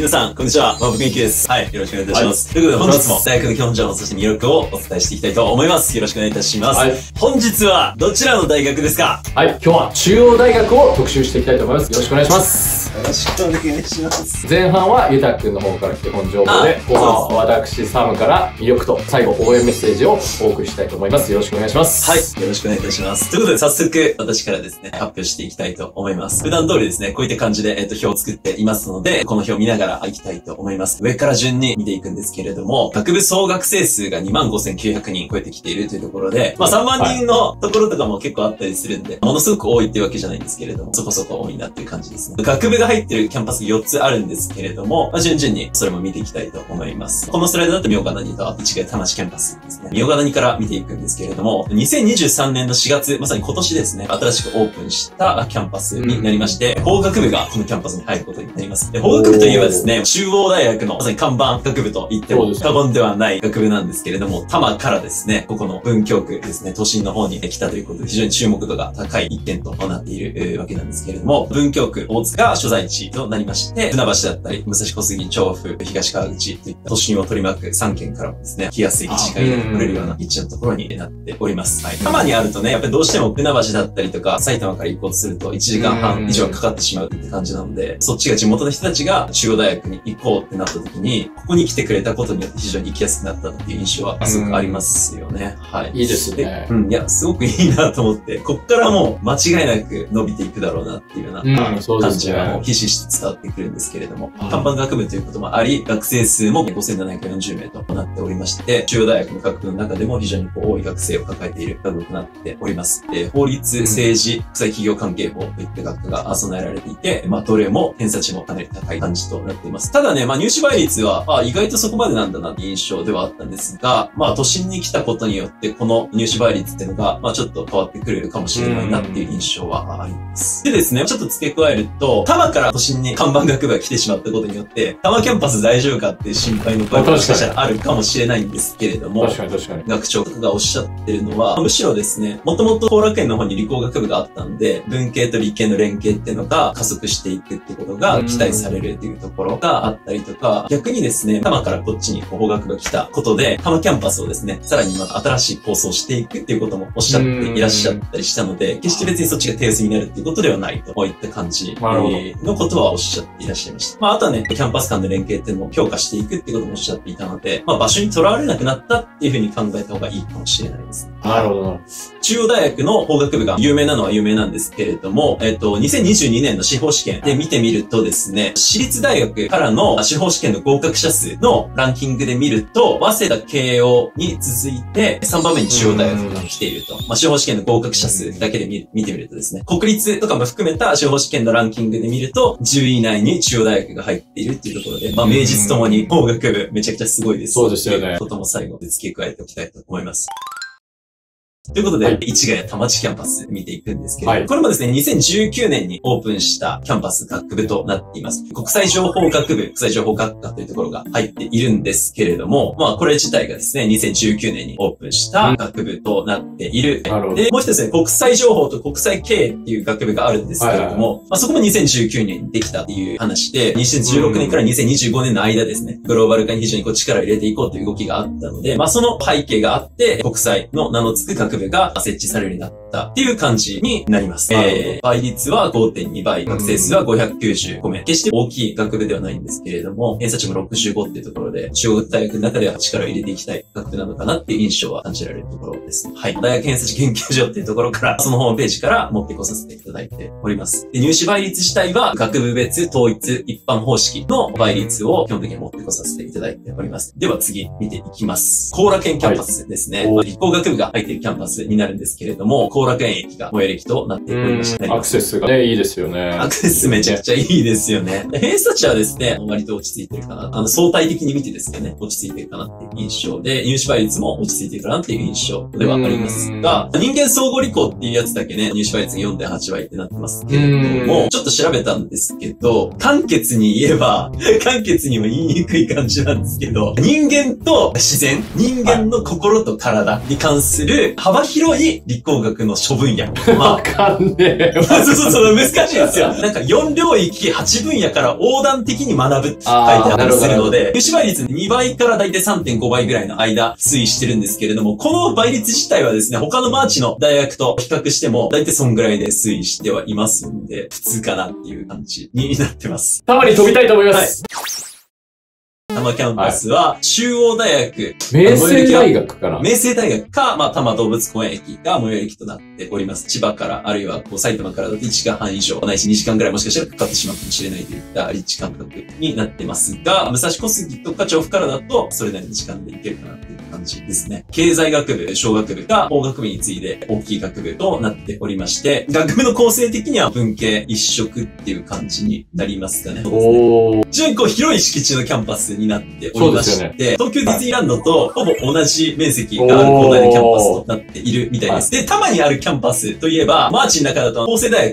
皆さん、こんにちは。まぶみゆきです。はい。よろしくお願いいたします。ということで、本日も大学の基本情報、そして魅力をお伝えしていきたいと思います。よろしくお願いいたします。はい、本日は、どちらの大学ですか？はい。今日は、中央大学を特集していきたいと思います。よろしくお願いします。よろしくお願いします。前半は、ゆたくんの方から基本情報で、後半は私、サムから魅力と、最後、応援メッセージをお送りしたいと思います。よろしくお願いします。はい。よろしくお願いいたします。ということで、早速、私からですね、発表していきたいと思います。普段通りですね、こういった感じで、表を作っていますので、この表を見ながら、いきたいと思います。上から順に見ていくんですけれども、学部総学生数が 25,900 人超えてきているというところで、まあ3万人のところとかも結構あったりするんで、ものすごく多いっていうわけじゃないんですけれども、そこそこ多いなっていう感じですね。学部が入ってるキャンパスが4つあるんですけれども、まあ順々にそれも見ていきたいと思います。このスライドだと茗荷谷と、あと違い田無キャンパスですね。茗荷谷から見ていくんですけれども、2023年の4月、まさに今年ですね、新しくオープンしたキャンパスになりまして、法学部がこのキャンパスに入ることになります。で、法学部といえばですね、中央大学のまさに看板学部と言っても過言ではない学部なんですけれども、多摩からですね、ここの文京区ですね、都心の方に来たということで、非常に注目度が高い一点となっているわけなんですけれども、文京区大塚が所在地となりまして、船橋だったり、武蔵小杉、調布、東川口といった都心を取り巻く3県からもですね、来やすい立地が取れるような立地のところになっております。はい。多摩にあるとね、やっぱりどうしても船橋だったりとか、埼玉から行こうとすると1時間半以上かかってしまうって感じなので、そっちが地元の人たちが中央大学に行こうってなった時に、ここに来てくれたことによって非常に行きやすくなったっていう印象はすごくありますよね。はい。いいですね。うん。いや、すごくいいなと思って、こっからもう間違いなく伸びていくだろうなっていうような感じはもうひしひしと伝わってくるんですけれども、看板学部ということもあり、学生数も5740名となっておりまして、中央大学の学部の中でも非常に多い学生を抱えている学部となっております。法律、政治、国際企業関係法といった学科が備えられていて、まあ、どれも偏差値もかなり高い感じとなっています。ただね、まあ入試倍率は、まあ意外とそこまでなんだなって印象ではあったんですが、まあ都心に来たことによって、この入試倍率っていうのが、まあちょっと変わってくるかもしれないなっていう印象はあります。でですね、ちょっと付け加えると、多摩から都心に看板学部が来てしまったことによって、多摩キャンパス大丈夫かっていう心配の声もしかしたらあるかもしれないんですけれども、学長がおっしゃってるのは、むしろですね、もともと後楽園の方に理工学部があったんで、文系と理系の連携っていうのが加速していくってことが期待されるっていうところが、あったりとか、逆にですね、多摩からこっちに法学が来たことで、多摩キャンパスをですね、さらにまた新しい構想をしていくっていうこともおっしゃっていらっしゃったりしたので、決して別にそっちが手薄になるっていうことではないと、こういった感じのことはおっしゃっていらっしゃいました。まあ、あとはね、キャンパス間の連携っていうのを強化していくっていうこともおっしゃっていたので、まあ、場所にとらわれなくなったっていうふうに考えた方がいいかもしれないですね。なるほど。中央大学の法学部が有名なのは有名なんですけれども、2022年の司法試験で見てみるとですね、私立大学からの司法試験の合格者数のランキングで見ると、早稲田、慶応に続いて3番目に中央大学が来ていると。まあ、司法試験の合格者数だけで見てみるとですね、国立とかも含めた司法試験のランキングで見ると、10位以内に中央大学が入っているっていうところで、まあ、名実ともに法学部めちゃくちゃすごいです。そうですよね。ことも最後で付け加えておきたいと思います。ということで、市ヶ谷田町キャンパス見ていくんですけど、これもですね、2019年にオープンしたキャンパス学部となっています。国際情報学部、国際情報学科というところが入っているんですけれども、まあこれ自体がですね、2019年にオープンした学部となっている。で、もう一つですね、国際情報と国際経営っていう学部があるんですけれども、まあそこも2019年にできたっていう話で、2016年から2025年の間ですね、グローバル化に非常にこう力を入れていこうという動きがあったので、まあその背景があって、国際の名の付く学部が設置されるようになったっていう感じになります。倍率は 5.2 倍、学生数は595名。決して大きい学部ではないんですけれども、偏差値も65っていうところで、中央大学の中では力を入れていきたい学部なのかなっていう印象は感じられるところです。はい。大学偏差値研究所っていうところから、そのホームページから持ってこさせていただいております。で、入試倍率自体は学部別統一一般方式の倍率を基本的に持ってこさせていただいております。では次見ていきます。後楽園キャンパスですね。理工学部が入っているキャンパスになるんですけれども、後楽園駅が最寄り駅となっておりまして、アクセスがね、いいですよね。アクセスめちゃくちゃいいですよね。偏差値はですね、割と落ち着いてるかな。相対的に見てですね、落ち着いてるかなっていう印象で、入試倍率も落ち着いてるかなっていう印象ではありますが、人間総合理工っていうやつだけね、入試倍率が 4.8 倍ってなってますけれども、ちょっと調べたんですけど、簡潔に言えば、簡潔にも言いにくい感じなんですけど、人間と自然、人間の心と体に関する幅幅広い理工学の諸分野。わかんねえ。そう、難しいですよ。なんか4領域8分野から横断的に学ぶって書いてあったりするので、入試倍率2倍からだいたい 3.5 倍ぐらいの間推移してるんですけれども、この倍率自体はですね、他のマーチの大学と比較しても、だいたいそんぐらいで推移してはいますんで、普通かなっていう感じになってます。たまに飛びたいと思います。はい多摩キャンパスは、中央大学。明星大学かな明星大学か、まあ、多摩動物公園駅が最寄り駅となっております。千葉から、あるいはこう埼玉からだと1時間半以上、ないし2時間ぐらいもしかしたらかかってしまうかもしれないといった立地間隔になってますが、武蔵小杉とか調布からだと、それなりの時間で行けるかなっていう感じですね。経済学部、商学部が法学部に次いで大きい学部となっておりまして、学部の構成的には文系一色っていう感じになりますかね。非常にこう広い敷地のキャンパスになっておりまして、ね、東京ディズニーランドとほぼ同じ面積がある広大なキャンパスとなっているみたいです。で、多摩にあるキャンパスといえば、マーチの中だと法政大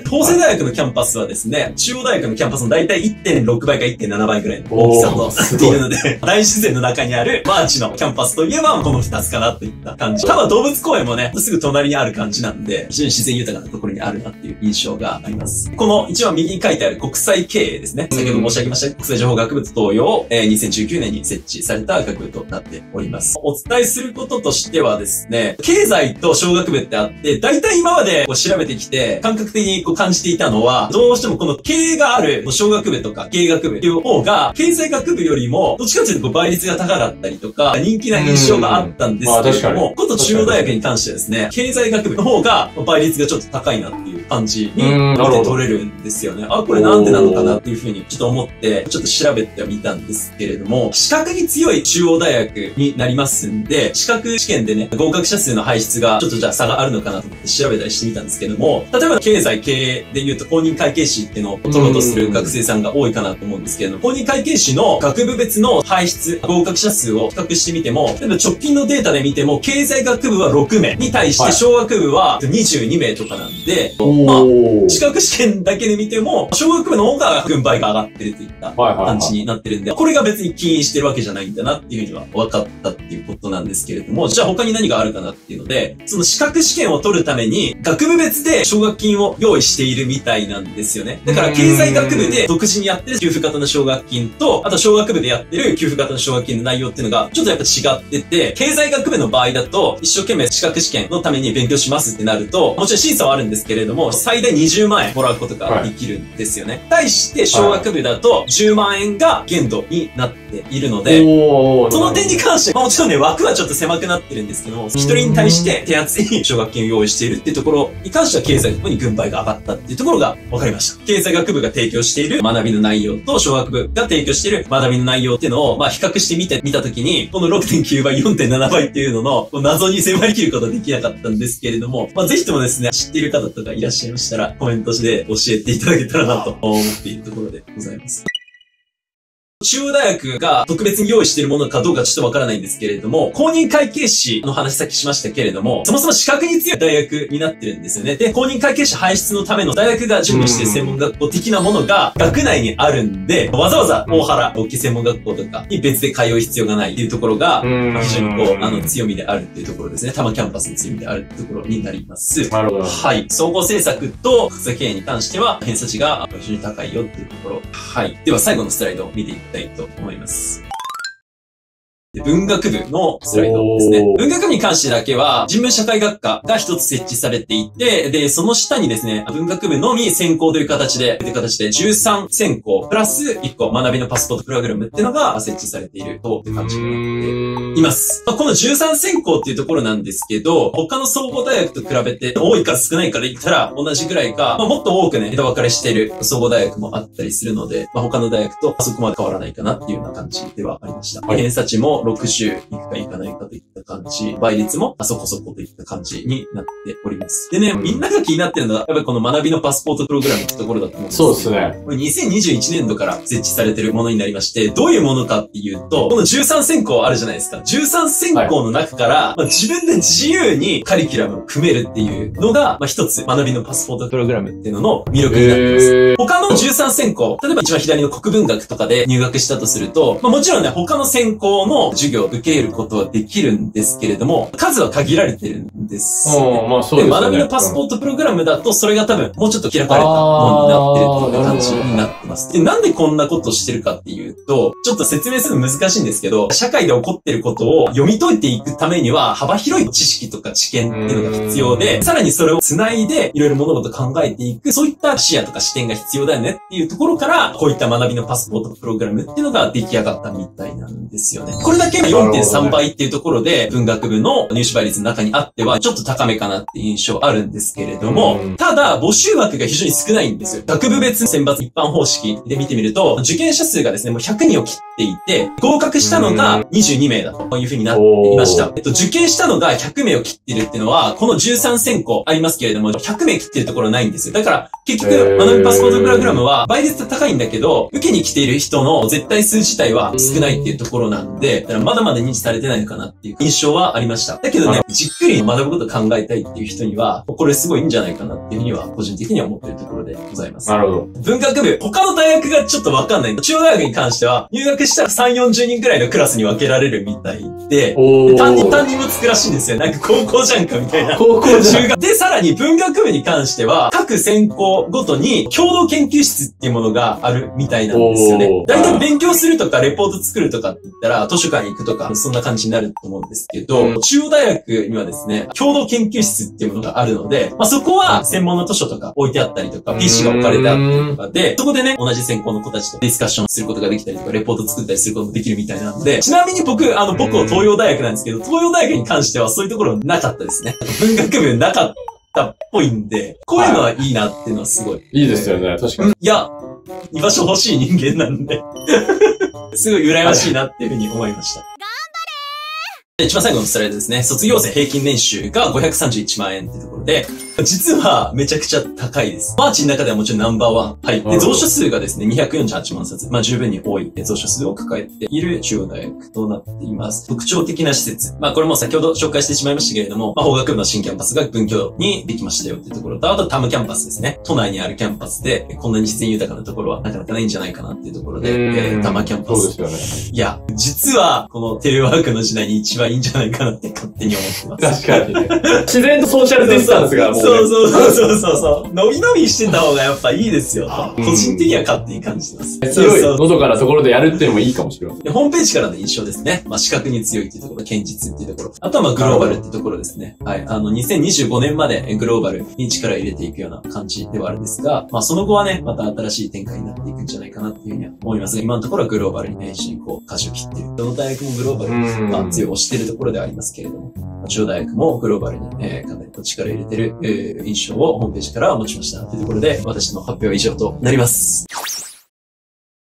学のキャンパスはですね、中央大学のキャンパスの大体 1.6 倍か 1.7 倍ぐらいの大きさとなっているので、大自然の中にあるマーチのキャンパスといえば、この2つかなといった感じ。多摩動物公園もね、すぐ隣にある感じなんで、非常に自然豊かなところにあるなっていう印象があります。この一番右に書いてある国際経営ですね。先ほど申し上げました、国際情報学部と東洋、2019年に設置された学部となっております。お伝えすることとしてはですね、経済と商学部ってあって、大体今までこう調べてきて、感覚的にこう感じていたのは、どうしてもこの経営がある商学部とか経営学部っていう方が、経済学部よりも、どっちかというと倍率が高かったりとか、人気な印象があったんですけれども、こと中央大学に関してですね、経済学部の方が倍率がちょっと高いなっていう感じに見て取れるんですよね。あ、これなんでなのかなっていうふうにちょっと思って、ちょっと調べてみたんですけれども、資格に強い中央大学になりますんで、資格試験でね、合格者数の排出がちょっとじゃあ差があるのかなと思って調べたりしてみたんですけども、例えば経済経営で言うと公認会計士っていうのを取ろうとする学生さんが多いかなと思うんですけれども、公認会計士の学部別の排出、合格者数を比較してみても、例えば直近のデータで見ても、経済学部は6名に対して、商学部は22名とかなんで、まあ、資格試験だけで見ても、商学部の方が軍配が上がってるといった感じになってるんで、これが別に起因してるわけじゃないんだなっていうふうには分かったっていうことなんですけれども、じゃあ他に何があるかなっていうので、その資格試験を取るために学部別で奨学金を用意しているみたいなんですよね。だから経済学部で独自にやってる給付型の奨学金と、あと商学部でやってる給付型の奨学金の内容っていうのがちょっとやっぱ違ってて、経済学部の場合だと一生懸命資格試験のために勉強しますってなると、もちろん審査はあるんですけれども、最大20万円もらうことができるんですよね。対して奨学部だと10万円が限度になっているので、その点に関して、まあもちろんね、枠はちょっと狭くなってるんですけども、一人に対して手厚い奨学金を用意しているっていうところに関しては経済学部に軍配が上がったっていうところが分かりました。経済学部が提供している学びの内容と、商学部が提供している学びの内容っていうのを、まあ比較してみたときに、この 6.9 倍、4.7 倍っていうのの、この謎に迫り切ることはできなかったんですけれども、まあぜひともですね、知っている方とかいらっしゃいましたら、コメントで教えていただけたらなと思っているところでございます。中央大学が特別に用意しているものかどうかちょっとわからないんですけれども、公認会計士の話さっきしましたけれども、そもそも資格に強い大学になってるんですよね。で、公認会計士排出のための大学が準備している専門学校的なものが学内にあるんで、わざわざ大原大き専門学校とかに別で通う必要がないっていうところが、非常にこう、強みであるっていうところですね。多摩キャンパスの強みであるっていうところになります。なるほど。はい。総合政策と国際経営に関しては、偏差値が非常に高いよっていうところ。はい。では最後のスライドを見ていきます。と思います。文学部のスライドですね。文学部に関してだけは、人文社会学科が一つ設置されていて、で、その下にですね、文学部のみ専攻という形で13専攻、プラス1個学びのパスポートプログラムっていうのが設置されているという感じになっています。この13専攻っていうところなんですけど、他の総合大学と比べて多いか少ないかで言ったら同じぐらいか、まあ、もっと多くね、枝分かれしている総合大学もあったりするので、まあ、他の大学とそこまで変わらないかなっていうような感じではありました。偏差値も60いくかいかないかといった感じ。倍率もそこそこといった感じになっております。でね、みんなが気になってるのは、やっぱりこの学びのパスポートプログラムってところだと思うんですけど。そうですね。これ2021年度から設置されてるものになりまして、どういうものかっていうと、この13専攻あるじゃないですか。13専攻の中から、まあ、自分で自由にカリキュラムを組めるっていうのが、まあ、一つ学びのパスポートプログラムっていうのの魅力になってます。他の13専攻、例えば一番左の国文学とかで入学したとすると、まあ、もちろんね、他の専攻の授業を受け入れることはできるんですけれども、数は限られてるんですよね。まあそうですね。で、学びのパスポートプログラムだと、それが多分、もうちょっと開かれたものになってるっていう感じになってます。で、なんでこんなことをしてるかっていうと、ちょっと説明するの難しいんですけど、社会で起こってることを読み解いていくためには、幅広い知識とか知見っていうのが必要で、さらにそれを繋いで、いろいろ物事を考えていく、そういった視野とか視点が必要だよねっていうところから、こういった学びのパスポートプログラムっていうのが出来上がったみたいなんですよね。これだけ 4.3 倍っていうところで、文学部の入試倍率の中にあっては、ちょっと高めかなっていう印象あるんですけれども、ただ、募集枠が非常に少ないんですよ。学部別選抜一般方式で見てみると、受験者数がですね、もう100人を切っていて、合格したのが22名だというふうになっていました。受験したのが100名を切ってるっていうのは、この13選考ありますけれども、100名切ってるところないんですよ。だから、結局、学びパスポートプログラムは倍率は高いんだけど、受けに来ている人の絶対数自体は少ないっていうところなんで、だからまだまだ認知されてないのかなっていう印象はありました。だけどね、じっくり学ぶことを考えたいっていう人には、これすごいいいんじゃないかなっていうふうには、個人的には思ってるところでございます。なるほど。文学部、他の大学がちょっとわかんない。中央大学に関しては、入学したら3、40人くらいのクラスに分けられるみたいで、担任もつくらしいんですよ。なんか高校じゃんかみたいな。高校じゃん。で、さらに文学部に関しては、各専攻ごとに共同研究室っていうものがあるみたいなんですよね。大体勉強するとか、レポート作るとかって言ったら、図書館に行くとか、そんな感じになると思うんですけど、中央大学にはですね、共同研究室っていうものがあるので、まあ、そこは専門の図書とか置いてあったりとか、PC が置かれてあったりとかで、そこでね、同じ専攻の子たちとディスカッションすることができたりとか、レポート作ったりすることもできるみたいなので、ちなみに僕、母校東洋大学なんですけど、東洋大学に関してはそういうところなかったですね。文学部なかったっぽいんで、こういうのはいいなっていうのはすごい。いいですよね、確かに。いや、居場所欲しい人間なんで、すごい羨ましいなっていうふうに思いました。一番最後のスライドですね。卒業生平均年収が531万円ってところで、実はめちゃくちゃ高いです。マーチの中ではもちろんナンバーワン。はい。で、蔵書数がですね、248万冊。まあ十分に多い蔵書数を抱えている中央大学となっています。特徴的な施設。まあこれも先ほど紹介してしまいましたけれども、まあ法学部の新キャンパスが文教にできましたよってところと、あとタムキャンパスですね。都内にあるキャンパスで、こんなに自然豊かなところはなかなかないんじゃないかなっていうところで、タマキャンパス。そうですよね。いや、実はこのテレワークの時代に一番いいんじゃないかなって勝手に思ってます。確かにね。自然とソーシャルディスタンスがもう、ね。そう。伸び伸びしてた方がやっぱいいですよ。個人的には勝手に感じてます。そう。のどかなところでやるっていうのもいいかもしれません。で、ホームページからの印象ですね。まあ、視覚に強いっていうところ、堅実っていうところ。あとはまあ、グローバルっていうところですね。はい。2025年までグローバルに力を入れていくような感じではあるんですが、まあ、その後はね、また新しい展開になっていくんじゃないかなっていうふうには思いますが、今のところはグローバルに非常にこう、舵を切っている。どの大学もグローバルに、まあ、強い押しているところではありますけれども、中央大学もグローバルに、かなり力を入れている、印象をホームページから持ちました。というところで、私の発表は以上となります。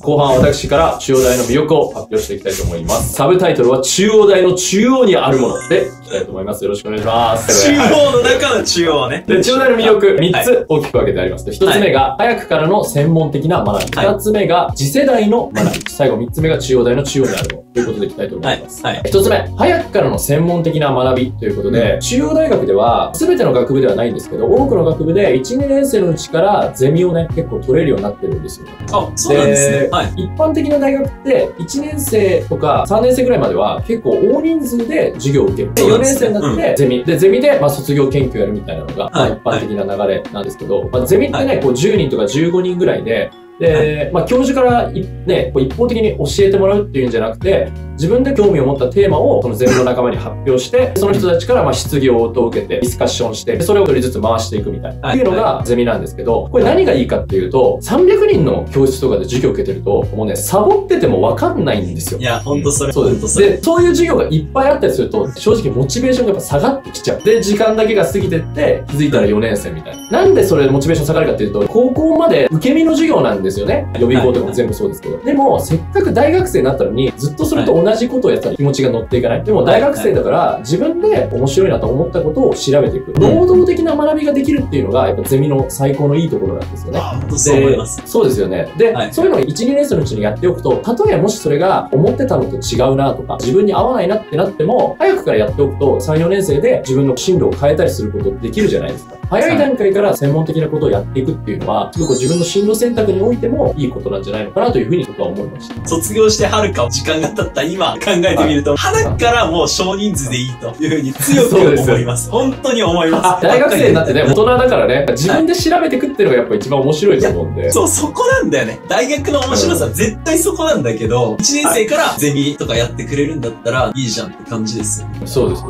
後半は私から中央大の魅力を発表していきたいと思います。サブタイトルは中央大の中央にあるものでいきたいと思います。よろしくお願いします。中央の中の中央ね。で、中央大の魅力、3つ大きく分けてあります。1つ目が早くからの専門的な学び。2つ目が次世代の学び。最後3つ目が中央大の中央にあるものということでいきたいと思います。1つ目、早くからの専門的な学びということで、中央大学では全ての学部ではないんですけど、多くの学部で1、2年生のうちからゼミをね、結構取れるようになってるんですよ。あ、そうなんですね。一般的な大学って1年生とか3年生ぐらいまでは結構大人数で授業を受ける。で、4年生になってゼミ。で、ゼミでまあ卒業研究やるみたいなのが一般的な流れなんですけど、まあゼミってね、こう10人とか15人ぐらいで、で、まあ教授からね、こう一方的に教えてもらうっていうんじゃなくて、自分で興味を持ったテーマをそのゼミの仲間に発表して、その人たちからまあ質疑応答を受けて、ディスカッションして、それを一人ずつ回していくみたいな。っていうのがゼミなんですけど、これ何がいいかっていうと、300人の教室とかで授業を受けてると、もうね、サボっててもわかんないんですよ。いや、ほんとそれ。そうです。で、そういう授業がいっぱいあったりすると、正直モチベーションがやっぱ下がってきちゃう。で、時間だけが過ぎてって、気づいたら4年生みたいな。なんでそれモチベーション下がるかっていうと、高校まで受け身の授業なんですよね。予備校とかも全部そうですけど。でも、せっかく大学生になったのに、ずっとそれと同じことをやったら気持ちが乗っていかない。でも大学生だから自分で面白いなと思ったことを調べていく。能動的な学びができるっていうのがやっぱゼミの最高のいいところなんですよね。そう思います。そうですよね。で、そういうのを1、2年生のうちにやっておくと、たとえもしそれが思ってたのと違うなとか、自分に合わないなってなっても、早くからやっておくと3、4年生で自分の進路を変えたりすることできるじゃないですか。早い段階から専門的なことをやっていくっていうのは、すごく自分の進路選択においてもいいことなんじゃないのかなというふうに僕は思いました。卒業してはるか時間が経った今考えてみると、花からもう少人数でいいというふうに強く思います。本当に思います。大学生になってね、大人だからね、自分で調べてくっていうのがやっぱ一番面白いと思うんで。そう、そこなんだよね。大学の面白さ、絶対そこなんだけど、1年生からゼミとかやってくれるんだったらいいじゃんって感じですよね。そうです。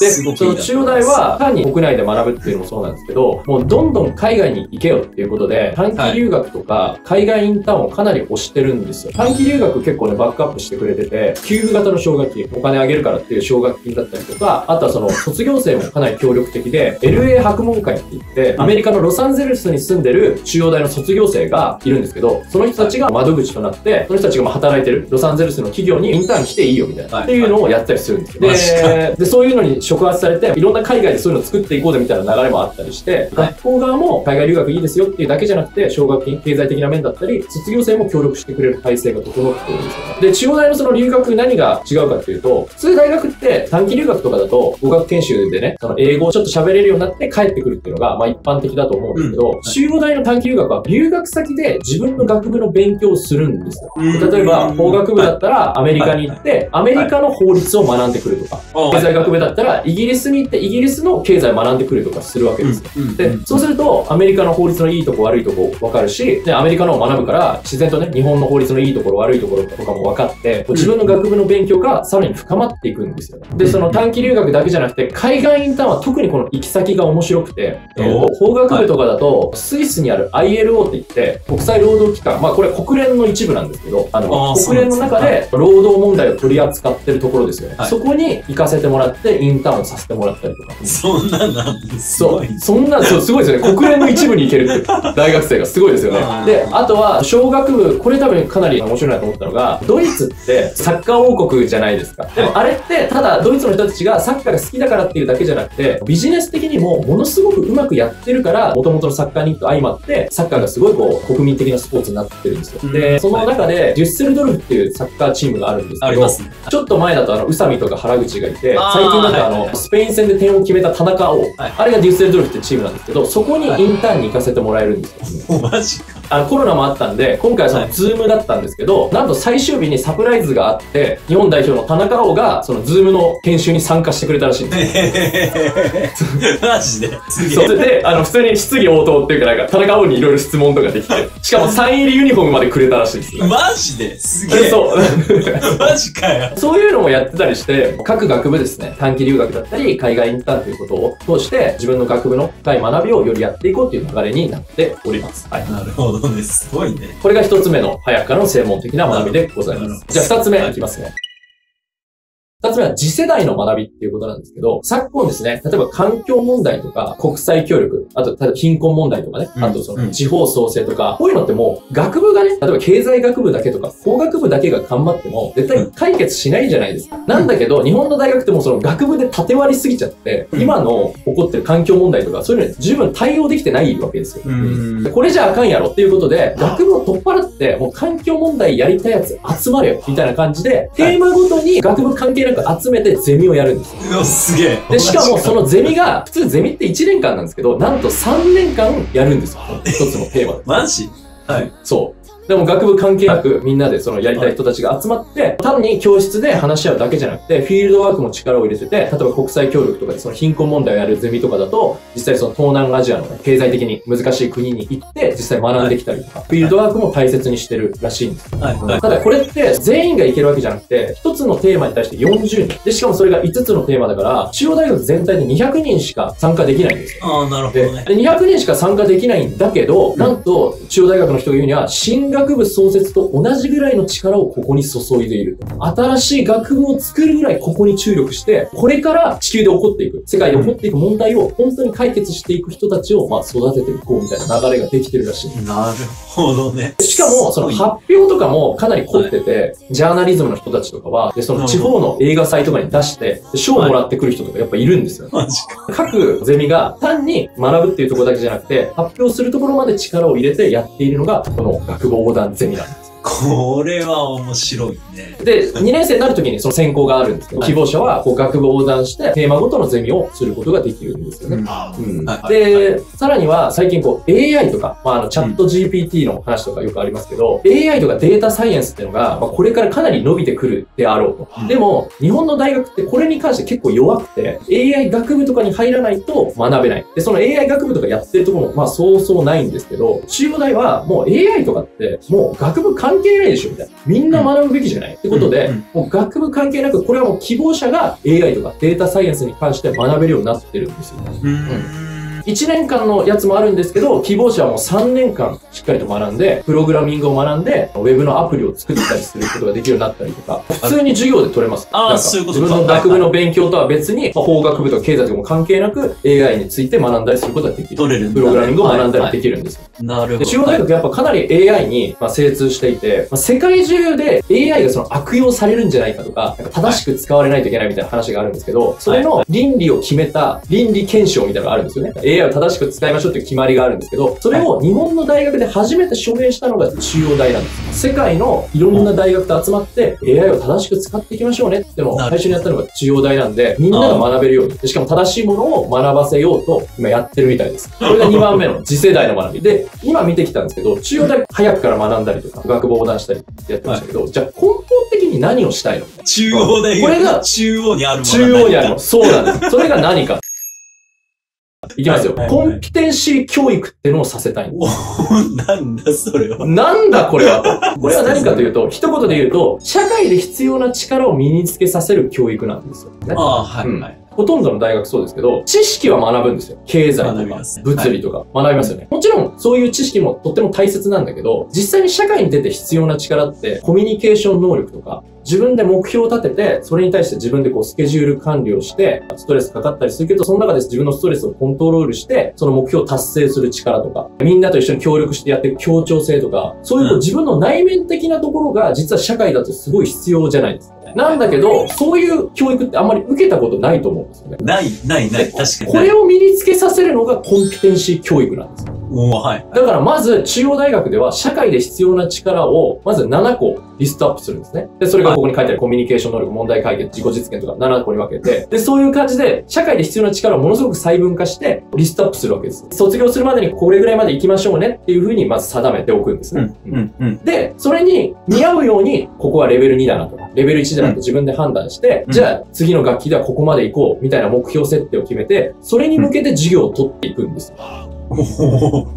で、その中央大は、単に国内で学ぶっていうのもそうなんですけど、もうどんどん海外に行けよっていうことで、短期留学とか、海外インターンをかなり推してるんですよ。短期留学結構ね、バックアップしてくれてて、給付型の奨学金、お金あげるからっていう奨学金だったりとか、あとはその、卒業生もかなり協力的で、LA 博門会って言って、アメリカのロサンゼルスに住んでる中央大の卒業生がいるんですけど、その人たちが窓口となって、その人たちが働いてる、ロサンゼルスの企業にインターン来ていいよみたいな、っていうのをやったりするんですよ。で、そういうのに、触発されていろんな海外でそういうのを作っていこうぜみたいな流れもあったりして、学校側も海外留学いいですよっていうだけじゃなくて、奨学金、経済的な面だったり、卒業生も協力してくれる体制が整っているんですよね。で、中央大のその留学何が違うかっていうと、普通大学って短期留学とかだと語学研修でね、その英語をちょっと喋れるようになって帰ってくるっていうのがまあ一般的だと思うんですけど、中央大の短期留学は留学先で自分の学部の勉強をするんですよ。例えば法学部だったらアメリカに行って、アメリカの法律を学んでくるとか、経済学部だったらイギリスに行ってイギリスの経済を学んでくるとかするわけですよ。で、そうするとアメリカの法律のいいとこ悪いとこ分かるし、でアメリカのを学ぶから自然とね、日本の法律のいいところ悪いところとかも分かって、自分の学部の勉強がさらに深まっていくんですよね。で、その短期留学だけじゃなくて、海外インターンは特にこの行き先が面白くて、法学部とかだとスイスにある ILO って言って国際労働機関、まあこれ国連の一部なんですけど、国連の中で労働問題を取り扱ってるところですよね。そこに行かせてもらってインターンをさせてもらったりとか。そんなんなんです。そう。そんなん、そう、すごいですよね。国連の一部に行けるって、大学生がすごいですよね。で、あとは、小学部、これ多分かなり面白いなと思ったのが、ドイツってサッカー王国じゃないですか。でもあれって、ただドイツの人たちがサッカーが好きだからっていうだけじゃなくて、ビジネス的にもものすごくうまくやってるから、元々のサッカー人と相まって、サッカーがすごいこう、国民的なスポーツになってるんですよ。で、その中で、デュッセルドルフっていうサッカーチームがあるんですけど、ちょっと前だと宇佐美とか原口がいて、最近なんかスペイン戦で点を決めた田中碧、あれがデュッセルドルフってチームなんですけど、そこにインターンに行かせてもらえるんですよ。マジか。コロナもあったんで、今回はそのズームだったんですけど、なんと最終日にサプライズがあって、日本代表の田中碧が、そのズームの研修に参加してくれたらしいんですよ。マジで？すげえ。それで、普通に質疑応答っていうか、なんか、田中碧にいろいろ質問とかできて、しかもサイン入りユニフォームまでくれたらしいんですよ。マジで？すげえ。そう。マジかよ。そういうのもやってたりして、各学部ですね、短期留学だったり、海外インターンということを通して、自分の学部の深い学びをよりやっていこうという流れになっております。はい。なるほど。すごいね。これが一つ目の早川の専門的な学びでございます。じゃあ二つ目いきますね。二つ目は次世代の学びっていうことなんですけど、昨今ですね、例えば環境問題とか国際協力、あと貧困問題とかね、あとその地方創生とか、こういうのってもう学部がね、例えば経済学部だけとか法学部だけが頑張っても絶対解決しないじゃないですか。なんだけど、日本の大学ってもうその学部で縦割りすぎちゃって、今の起こってる環境問題とかそういうのに十分対応できてないわけですよ。これじゃあかんやろっていうことで、学部を取っ払って、もう環境問題やりたいやつ集まるよ、みたいな感じで、テーマごとに学部関係なく集めてゼミをやるんですよ。すげえ。で、しかもそのゼミが、普通ゼミって1年間なんですけど、なんと3年間やるんですよ。一つのテーマ。マジ？はい。そう。でも学部関係なくみんなでそのやりたい人たちが集まって、単に教室で話し合うだけじゃなくて、フィールドワークも力を入れてて、例えば国際協力とかでその貧困問題をやるゼミとかだと、実際その東南アジアの経済的に難しい国に行って、実際学んできたりとか、フィールドワークも大切にしてるらしいんです。ただこれって全員がいけるわけじゃなくて、一つのテーマに対して40人。で、しかもそれが5つのテーマだから、中央大学全体で200人しか参加できないんですよ。ああ、なるほどね。で、200人しか参加できないんだけど、なんと中央大学の人が言うには、学部創設と同じぐらいの力をここに注いでいる。新しい学部を作るぐらいここに注力して、これから地球で起こっていく、世界で起こっていく問題を本当に解決していく人たちをまあ育てていこうみたいな流れができてるらしい。なるほどね。しかも、その発表とかもかなり凝ってて、ジャーナリズムの人たちとかは、で、その地方の映画祭とかに出して、賞をもらってくる人とかやっぱいるんですよね。各ゼミが単に学ぶっていうところだけじゃなくて、発表するところまで力を入れてやっているのが、この学部横断ゼミなんです。これは面白いね。で、2年生になるときにその専攻があるんですけど、希望者はこう学部横断して、テーマごとのゼミをすることができるんですよね。で、さらには最近こう AI とか、チャット GPT の話とかよくありますけど、AI とかデータサイエンスっていうのが、これからかなり伸びてくるであろうと。でも、日本の大学ってこれに関して結構弱くて、AI 学部とかに入らないと学べない。で、その AI 学部とかやってるところも、そうそうないんですけど、中央大はもう AI とかって、もう学部関係ないでしょみたいな。みんな学ぶべきじゃないってことで、もう学部関係なく、これはもう希望者が AI とかデータサイエンスに関して学べるようになってるんですよ。1年間のやつもあるんですけど、希望者はもう3年間しっかりと学んで、プログラミングを学んで、ウェブのアプリを作ったりすることができるようになったりとか、普通に授業で取れます。自分の学部の勉強とは別に、法学部とか経済とかも関係なく、AI について学んだりすることができる。取れるんだね。プログラミングを学んだりできるんですよ。なるほど。中央大学やっぱかなり AI に精通していて、世界中で AI がその悪用されるんじゃないかとか、正しく使われないといけないみたいな話があるんですけど、それの倫理を決めた倫理検証みたいなのがあるんですよね。AI を正しく使いましょうという決まりがあるんですけど、それを日本の大学で初めて署名したのが中央大なんです。世界のいろんな大学と集まって、AI を正しく使っていきましょうねってのを最初にやったのが中央大なんで、みんなが学べるように、しかも正しいものを学ばせようと今やってるみたいです。これが2番目の次世代の学び。で、今見てきたんですけど、中央大早くから学んだりとか、学部横断したりってやってましたけど、じゃあ根本的に何をしたいの？中央大が中央にあるもの。中央にあるもの。そうなんです。それが何か。いきますよ。コンピテンシー教育ってのをさせたいんです。なんだそれは。なんだこれは。これは何かというと、一言で言うと、社会で必要な力を身につけさせる教育なんですよね。ほとんどの大学そうですけど、知識は学ぶんですよ。経済とか、物理とか、学びますよね。もちろん、そういう知識もとっても大切なんだけど、実際に社会に出て必要な力って、コミュニケーション能力とか、自分で目標を立てて、それに対して自分でこうスケジュール管理をして、ストレスかかったりするけど、その中で自分のストレスをコントロールして、その目標を達成する力とか、みんなと一緒に協力してやってる協調性とか、そういうこう自分の内面的なところが、実は社会だとすごい必要じゃないですか。なんだけど、そういう教育ってあんまり受けたことないと思うんですよね。ない。確かに。これを身につけさせるのがコンピテンシー教育なんですよ。だからまず中央大学では社会で必要な力をまず7個リストアップするんですね。で、それがここに書いてあるコミュニケーション能力、問題解決、自己実現とか7個に分けて、で、そういう感じで社会で必要な力をものすごく細分化してリストアップするわけです。卒業するまでにこれぐらいまで行きましょうねっていうふうにまず定めておくんですね。で、それに見合うようにここはレベル2だなとか、レベル1だなって自分で判断して、じゃあ次の学期ではここまで行こうみたいな目標設定を決めて、それに向けて授業を取っていくんですよ。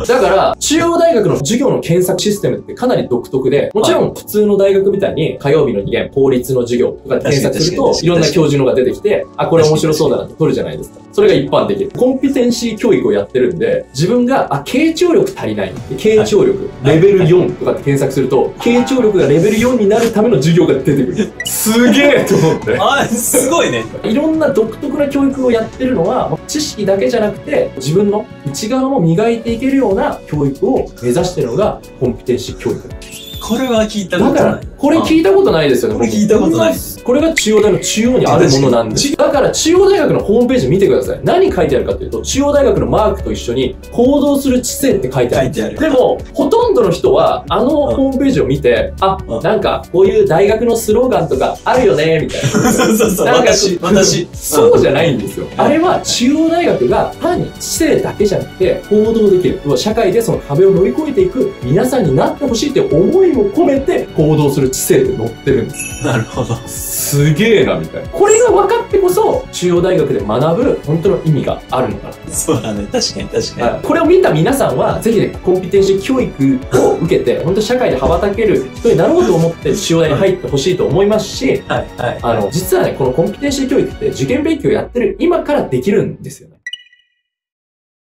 だから、中央大学の授業の検索システムってかなり独特で、もちろん普通の大学みたいに火曜日の2限、法律の授業とか検索すると、いろんな教授のが出てきて、あ、これ面白そうだなって取るじゃないですか。それが一般的。コンピテンシー教育をやってるんで、自分が、あ、傾聴力足りない。傾聴力、レベル4とかって検索すると、傾聴力がレベル4になるための授業が出てくる。すげえと思って。あ、すごいね。いろんな独特な教育をやってるのは、知識だけじゃなくて、自分の内側も磨いていけるような教育を目指しているのがコンピテンシー教育なんです。これは聞いたことない。だから、これ聞いたことないですよね。これ聞いたことないです。これが中央大の中央にあるものなんです。だから、中央大学のホームページ見てください。何書いてあるかというと、中央大学のマークと一緒に、行動する知性って書いてある。でも、ほとんどの人は、あのホームページを見て、あ、なんか、こういう大学のスローガンとかあるよね、みたいな。私。そうじゃないんですよ。あれは、中央大学が単に知性だけじゃなくて、行動できる。社会でその壁を乗り越えていく、皆さんになってほしいって思いを込めて行動する知性って載ってるんです。なるほど。すげえな、みたいな。これが分かってこそ、中央大学で学ぶ本当の意味があるのかな。そうだね。確かに。これを見た皆さんは、ぜひね、コンピテンシー教育を受けて、本当社会で羽ばたける人になろうと思って、中央大に入ってほしいと思いますし、実はね、このコンピテンシー教育って受験勉強やってる今からできるんですよね。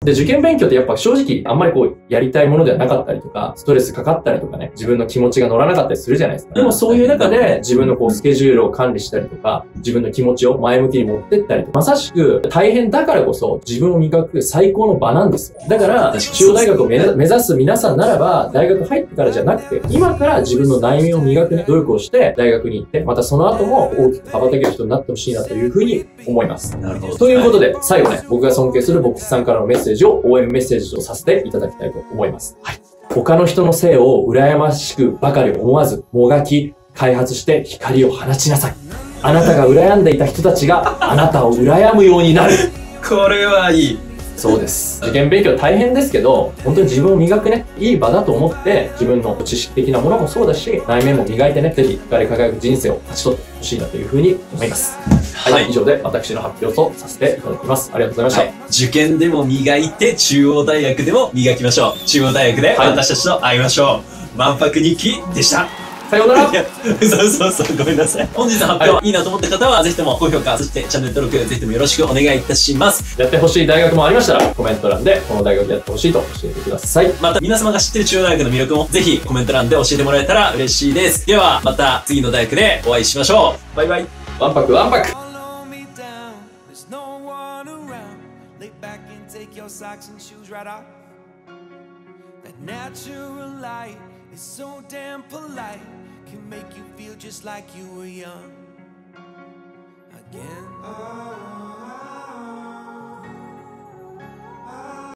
で、受験勉強ってやっぱ正直あんまりこうやりたいものではなかったりとか、ストレスかかったりとかね、自分の気持ちが乗らなかったりするじゃないですか。でもそういう中で自分のこうスケジュールを管理したりとか、自分の気持ちを前向きに持ってったりとか、まさしく大変だからこそ自分を磨く最高の場なんですよ。だから、中央大学を目指す皆さんならば、大学入ってからじゃなくて、今から自分の内面を磨くね、努力をして大学に行って、またその後も大きく羽ばたける人になってほしいなというふうに思います。なるほど。ということで、最後ね、僕が尊敬する牧師さんからのメッセージを応援メッセージとさせていただきたいと思います。はい。他の人の性を羨ましくばかり思わずもがき、開発して光を放ちなさい。あなたが羨んでいた人たちがあなたを羨むようになる。これはいい。そうです。受験勉強大変ですけど、本当に自分を磨くね、いい場だと思って、自分の知識的なものもそうだし、内面も磨いてね、ぜひ光り輝く人生を勝ち取ってほしいなというふうに思います。はい、以上で私の発表とさせていただきます。ありがとうございました。受験でも磨いて、中央大学でも磨きましょう。中央大学で私たちと会いましょう。万博日記でした。さようなら。そう、ごめんなさい。本日の発表いいなと思った方は、ぜひとも高評価、そしてチャンネル登録、ぜひともよろしくお願いいたします。やってほしい大学もありましたら、コメント欄でこの大学やってほしいと教えてください。また、皆様が知ってる中央大学の魅力も、ぜひコメント欄で教えてもらえたら嬉しいです。では、また次の大学でお会いしましょう。バイバイ。わんぱくわんぱく。It's so damn polite, can make you feel just like you were young again.